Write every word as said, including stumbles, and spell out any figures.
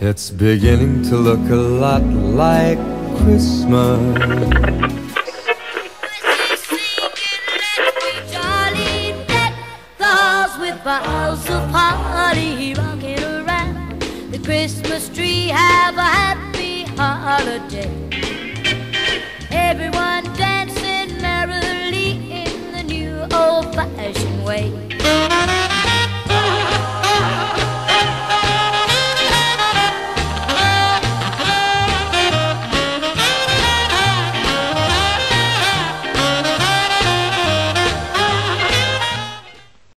It's beginning to look a lot like Christmas. Boughs of holly rocking around the Christmas tree. Have a happy holiday.